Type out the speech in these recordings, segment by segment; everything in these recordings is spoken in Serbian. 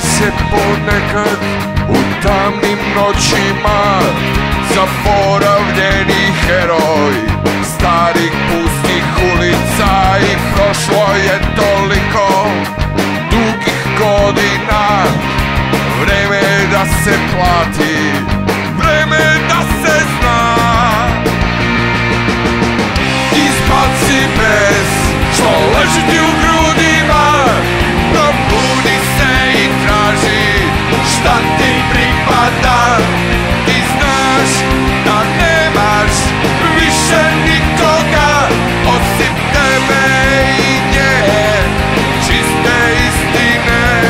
se ponekad u tamnim noćima zaboravljeni heroj starih pustih ulica. I prošlo je toliko dugih godina, vreme je da se plati, vreme je da se zna. Izbaci bez što leži ti u grudima, probudi se i traži šta ti pripada. Ti znaš da nemaš više nikoga osim tebe i nje čiste istine.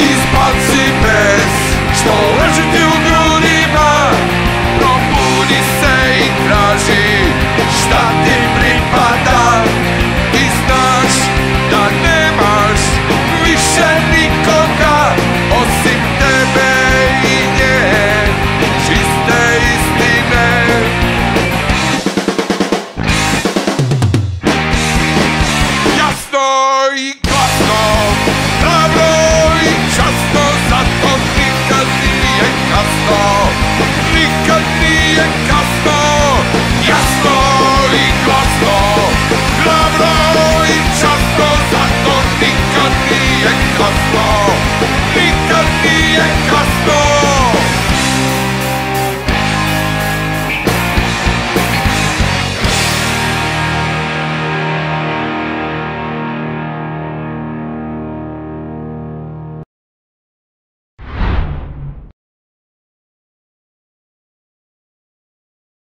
Izbaci bez što leži ti u grudima, probudi se i traži šta ti pripada. Ti znaš da nemaš više nikoga osim